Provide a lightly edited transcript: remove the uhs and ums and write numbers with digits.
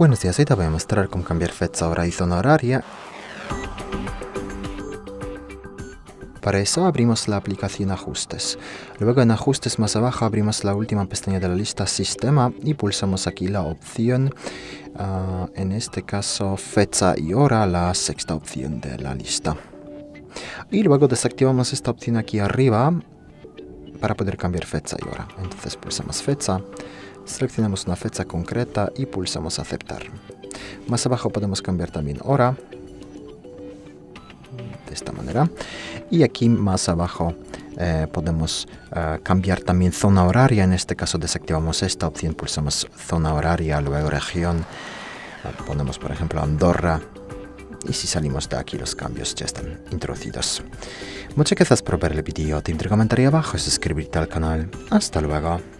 Buenos días, hoy te voy a mostrar cómo cambiar fecha, hora y zona horaria. Para eso abrimos la aplicación Ajustes. Luego en Ajustes más abajo abrimos la última pestaña de la lista Sistema y pulsamos aquí la opción, en este caso Fecha y Hora, la sexta opción de la lista. Y luego desactivamos esta opción aquí arriba para poder cambiar fecha y hora. Entonces pulsamos Fecha, seleccionamos una fecha concreta y pulsamos Aceptar. Más abajo podemos cambiar también hora. De esta manera, y aquí más abajo podemos cambiar también zona horaria. En este caso desactivamos esta opción, pulsamos zona horaria, luego región, ponemos por ejemplo Andorra, y si salimos de aquí los cambios ya están introducidos. Muchas gracias por ver el vídeo, te invito a comentar abajo y suscribirte al canal. Hasta luego.